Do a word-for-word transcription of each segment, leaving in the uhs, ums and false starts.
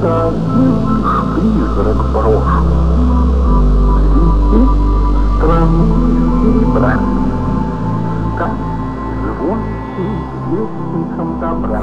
это призрак прошлого. Летит странный брат, как звонкий вестником добра.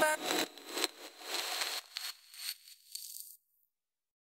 Bye.